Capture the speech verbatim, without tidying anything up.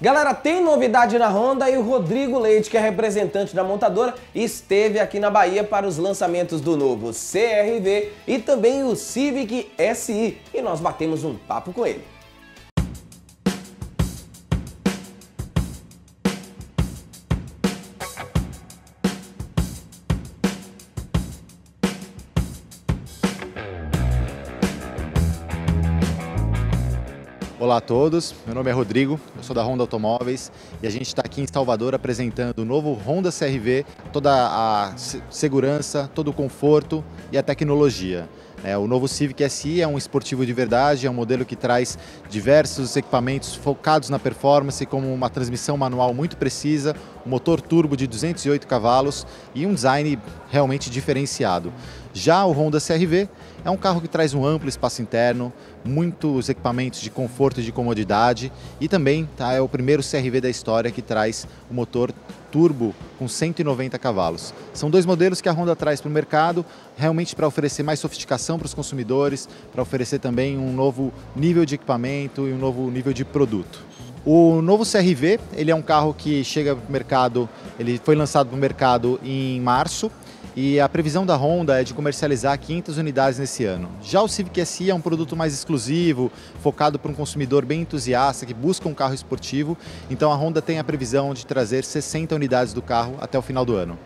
Galera, tem novidade na Honda e o Rodrigo Leite, que é representante da montadora, esteve aqui na Bahia para os lançamentos do novo C R V e também o Civic S I, e nós batemos um papo com ele. Olá a todos, meu nome é Rodrigo, eu sou da Honda Automóveis e a gente está aqui em Salvador apresentando o novo Honda C R V, toda a segurança, todo o conforto e a tecnologia. É, o novo Civic S I é um esportivo de verdade, é um modelo que traz diversos equipamentos focados na performance, como uma transmissão manual muito precisa, um motor turbo de duzentos e oito cavalos e um design realmente diferenciado. Já o Honda C R V é um carro que traz um amplo espaço interno, muitos equipamentos de conforto e de comodidade e também tá, é o primeiro C R V da história que traz o motor turbo com cento e noventa cavalos. São dois modelos que a Honda traz para o mercado, realmente para oferecer mais sofisticação para os consumidores, para oferecer também um novo nível de equipamento e um novo nível de produto. O novo C R V, ele é um carro que chega para o mercado, ele foi lançado para o mercado em março, e a previsão da Honda é de comercializar quinhentas unidades nesse ano. Já o Civic S I é um produto mais exclusivo, focado para um consumidor bem entusiasta, que busca um carro esportivo. Então a Honda tem a previsão de trazer sessenta unidades do carro até o final do ano.